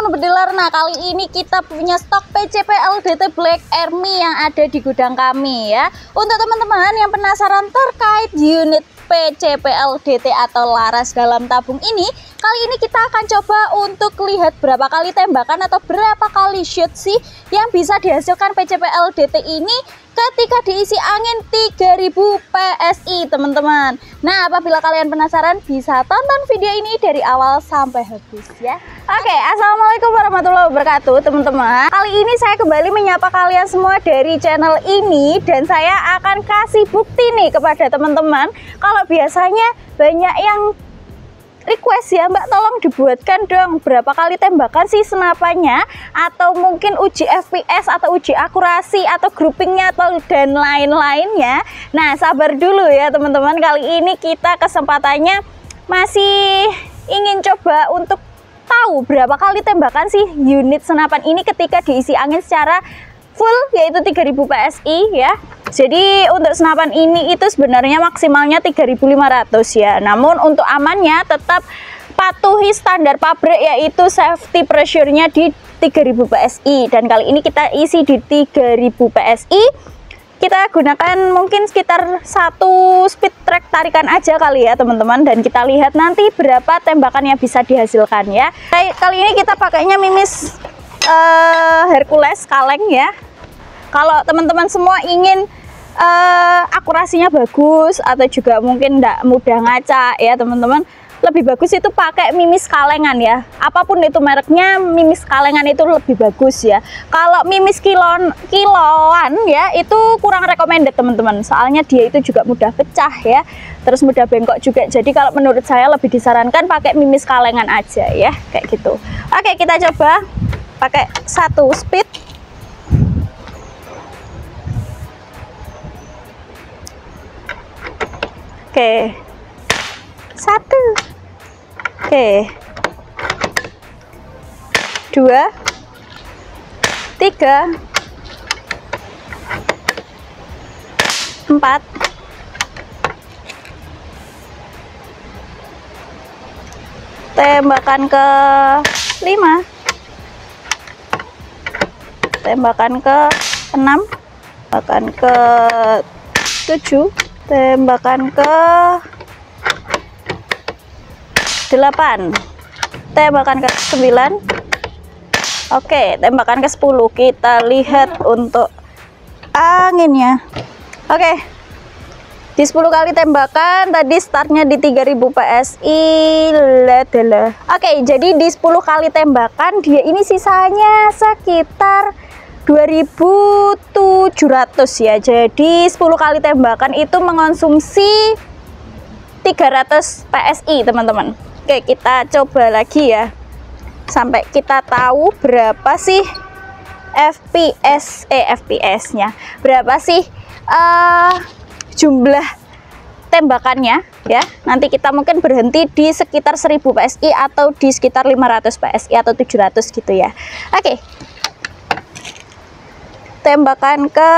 teman-teman bediler, nah kali ini kita punya stok PCP LDT Black Army yang ada di gudang kami ya. Untuk teman-teman yang penasaran terkait unit PCP LDT atau laras dalam tabung ini, kali ini kita akan coba untuk lihat berapa kali tembakan atau berapa kali shoot sih yang bisa dihasilkan PCP LDT ini ketika diisi angin 3000 PSI teman-teman. Nah apabila kalian penasaran bisa tonton video ini dari awal sampai habis ya. Oke, assalamualaikum warahmatullahi wabarakatuh teman-teman. Kali ini saya kembali menyapa kalian semua dari channel ini, dan saya akan kasih bukti nih kepada teman-teman. Kalau biasanya banyak yang request ya, Mbak tolong dibuatkan dong berapa kali tembakan sih senapannya, atau mungkin uji FPS atau uji akurasi atau groupingnya atau dan lain-lainnya. Nah sabar dulu ya teman-teman, kali ini kita kesempatannya masih ingin coba untuk tahu berapa kali tembakan sih unit senapan ini ketika diisi angin secara full yaitu 3000 PSI ya. Jadi untuk senapan ini itu sebenarnya maksimalnya 3.500 ya. Namun untuk amannya tetap patuhi standar pabrik yaitu safety pressure-nya di 3.000 PSI. Dan kali ini kita isi di 3.000 PSI. Kita gunakan mungkin sekitar 1 speed track tarikan aja kali ya teman-teman. Dan kita lihat nanti berapa tembakan yang bisa dihasilkan ya. Kali ini kita pakainya mimis Hercules kaleng ya. Kalau teman-teman semua ingin akurasinya bagus atau juga mungkin tidak mudah ngaca ya teman-teman, lebih bagus itu pakai mimis kalengan ya, apapun itu mereknya, mimis kalengan itu lebih bagus ya. Kalau mimis kiloan ya itu kurang recommended teman-teman, soalnya dia itu juga mudah pecah ya, terus mudah bengkok juga. Jadi kalau menurut saya lebih disarankan pakai mimis kalengan aja ya, kayak gitu. Oke, kita coba pakai 1 speed. Oke, 1, oke, 2, 3, 4, tembakan ke 5, tembakan ke 6, tembakan ke 7, tembakan ke 8, tembakan ke 9, oke, tembakan ke 10. Kita lihat untuk anginnya. Oke, di 10 kali tembakan tadi startnya di 3000 PSI adalah. Oke, jadi di 10 kali tembakan dia ini sisanya sekitar 2.700 ya. Jadi 10 kali tembakan itu mengonsumsi 300 PSI teman-teman. Oke, kita coba lagi ya, sampai kita tahu berapa sih FPS-nya, berapa sih jumlah tembakannya ya. Nanti kita mungkin berhenti di sekitar 1000 PSI atau di sekitar 500 PSI atau 700 gitu ya. Oke, tembakan ke,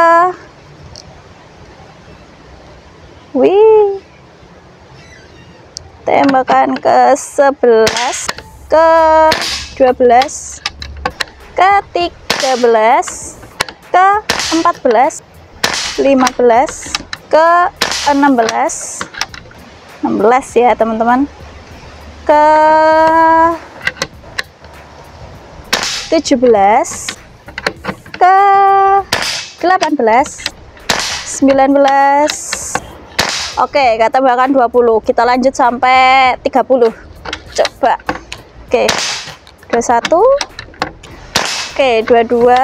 wih, tembakan ke 11, ke 12, ke 13, ke 14, 15, ke 16 ya teman-teman, ke 17, ke 18, 19, oke, kata bahkan 20. Kita lanjut sampai 30. Coba. Oke, 21, oke, 22,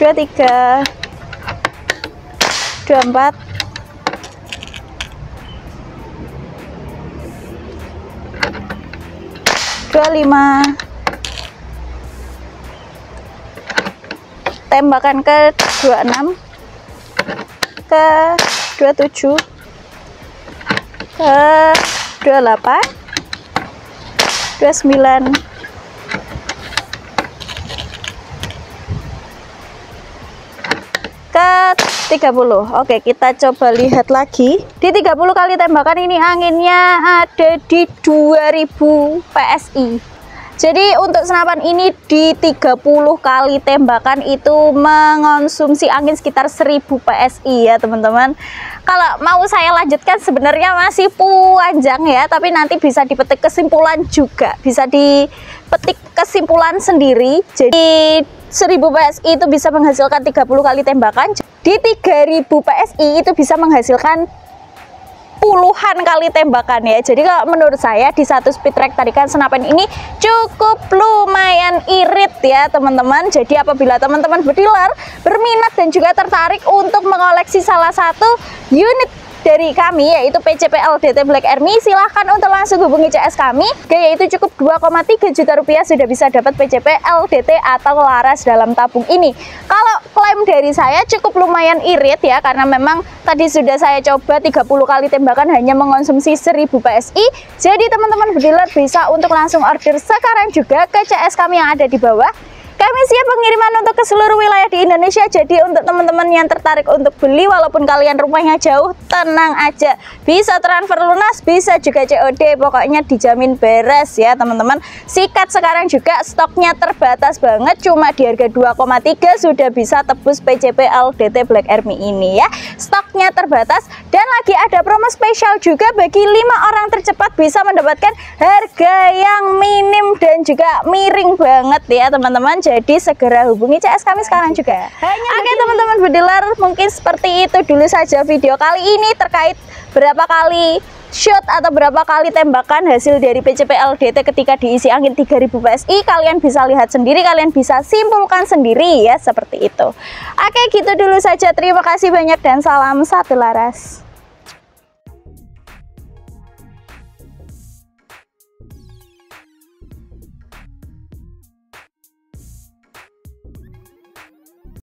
23, 24, 25. Tembakan ke 26, ke 27, ke 28, 29, ke 30. Oke, kita coba lihat lagi. Di 30 kali tembakan ini anginnya ada di 2000 PSI. Jadi untuk senapan ini di 30 kali tembakan itu mengonsumsi angin sekitar 1000 PSI ya teman-teman. Kalau mau saya lanjutkan sebenarnya masih panjang ya, tapi nanti bisa dipetik kesimpulan juga, bisa dipetik kesimpulan sendiri. Jadi 1000 PSI itu bisa menghasilkan 30 kali tembakan. Di 3000 PSI itu bisa menghasilkan puluhan kali tembakan ya. Jadi kalau menurut saya di satu speed track tarikan senapan ini cukup lumayan irit ya teman-teman. Jadi apabila teman-teman berdealer berminat dan juga tertarik untuk mengoleksi salah satu unit dari kami yaitu PCP LDT Black Army, silahkan untuk langsung hubungi CS kami, yaitu cukup 2,3 juta rupiah sudah bisa dapat PCP LDT atau laras dalam tabung ini. Kalau klaim dari saya cukup lumayan irit ya, karena memang tadi sudah saya coba 30 kali tembakan hanya mengonsumsi 1000 PSI. Jadi teman-teman berdealer bisa untuk langsung order sekarang juga ke CS kami yang ada di bawah. Kami siap pengiriman untuk ke seluruh wilayah di Indonesia. Jadi untuk teman-teman yang tertarik untuk beli, walaupun kalian rumahnya jauh, tenang aja, bisa transfer lunas, bisa juga COD, pokoknya dijamin beres ya teman-teman. Sikat sekarang juga, stoknya terbatas banget, cuma di harga 2,3 sudah bisa tebus PCP LDT Black Army ini ya. Stoknya terbatas dan lagi ada promo spesial juga bagi 5 orang tercepat bisa mendapatkan harga yang minim dan juga miring banget ya teman-teman. Jadi segera hubungi CS kami sekarang juga. Oke teman-teman berdealer, mungkin seperti itu dulu saja video kali ini terkait berapa kali shot atau berapa kali tembakan hasil dari PCP LDT ketika diisi angin 3000 PSI. Kalian bisa lihat sendiri, kalian bisa simpulkan sendiri ya, seperti itu. Oke, gitu dulu saja. Terima kasih banyak dan salam satu laras.